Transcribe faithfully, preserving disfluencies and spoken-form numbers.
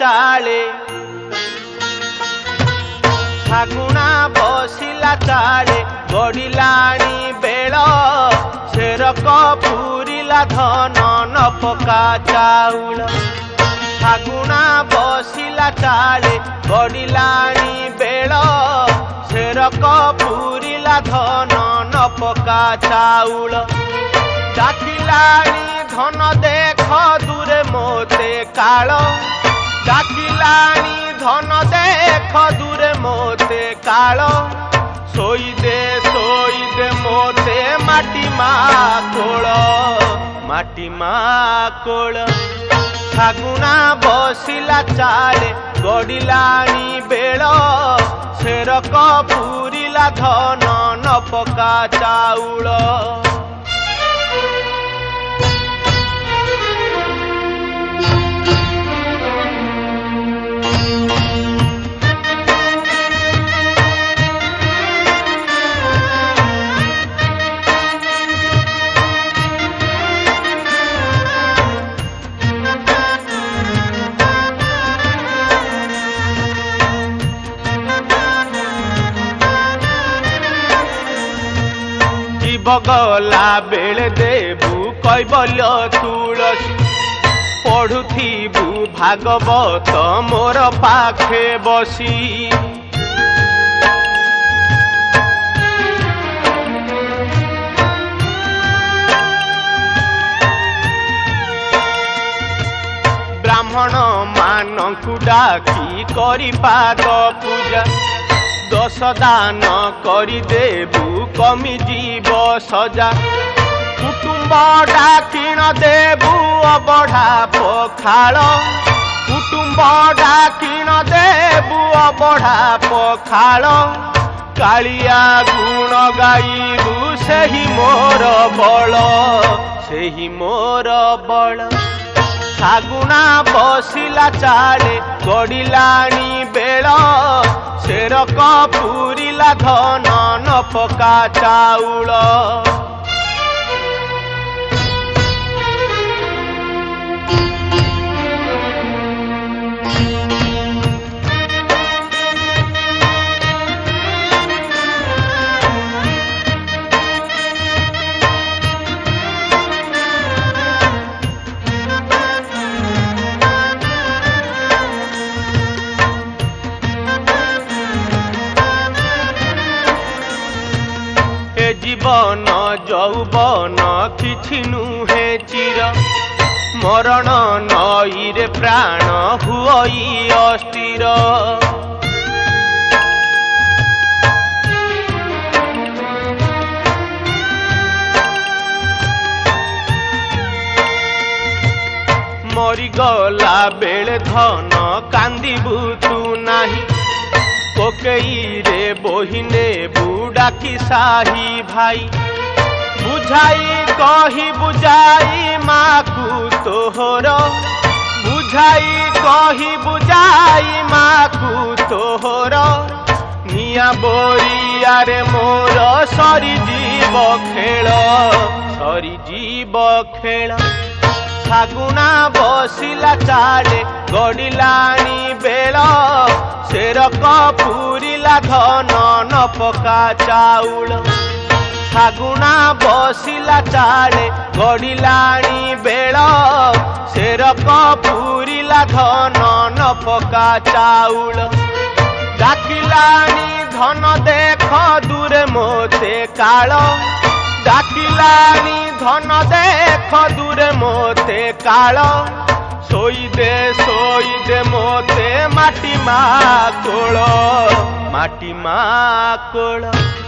चाले शागुणा बसिला चाले गड़िलाणी बेल शेरक पूरिला धन न पका चाउल शागुणा बसिला चाले गड़िलाणी बेल शेरक पूरिला धन न पका चाउल डाकिलाणी धन देख दूरे मोते काल डाकिलाणी धन देख दूरे मोते काल सोई दे सोई दे मोते माटी मा कोल माटी मा कोल शागुणा बसिला चाले गड़िलाणी बेल शेरक पूरिला धन न पका चाउल। गला बेले देवु कैबल्य तुलसी पढ़ुथिबु भागवत मोर पाखे बसी ब्राह्मण मानंकु डाकी करि पाद पूजा दस दान करी देवु कमी जीव सजा कुटुंब डाकिण देवु अबढ़ा पखाल कुटुंब डाकिण देवु अबढ़ा पखाल कालिया गुण गाईबु सेही मोर बल सेही मोर बल शागुणा बसिला चाले गड़िलाणी बेल शेरक पूरिला धन न पका चाउल। जीवन जौवन किछि नुहे चिर मरण नई रे प्राण हुई अस्थिर मरीगला बेले धन कांदिबु तू नाही कोकेई रे बोहिने बुड़ा की साही भाई बुझाई कही बुझाई माँ को तोहर बुझाई कही बुझाई माँ को तोहर निया बोरिया रे मोर सरी जीव खेल सरी जीव खेल शागुणा बसिला चाले गड़िलाणी बेल शेरक पूरिला धन न पका चाउल शागुणा बसिला चाले गड़िलाणी बेल शेरक पूरिला धन न पका चाउल डाकिलाणी धन देख दूरे मोते काल डाकिलाणी धन देख दूरे मोते काल सोई दे सोई दे मोते माटी मा कोल माटी मा कोल।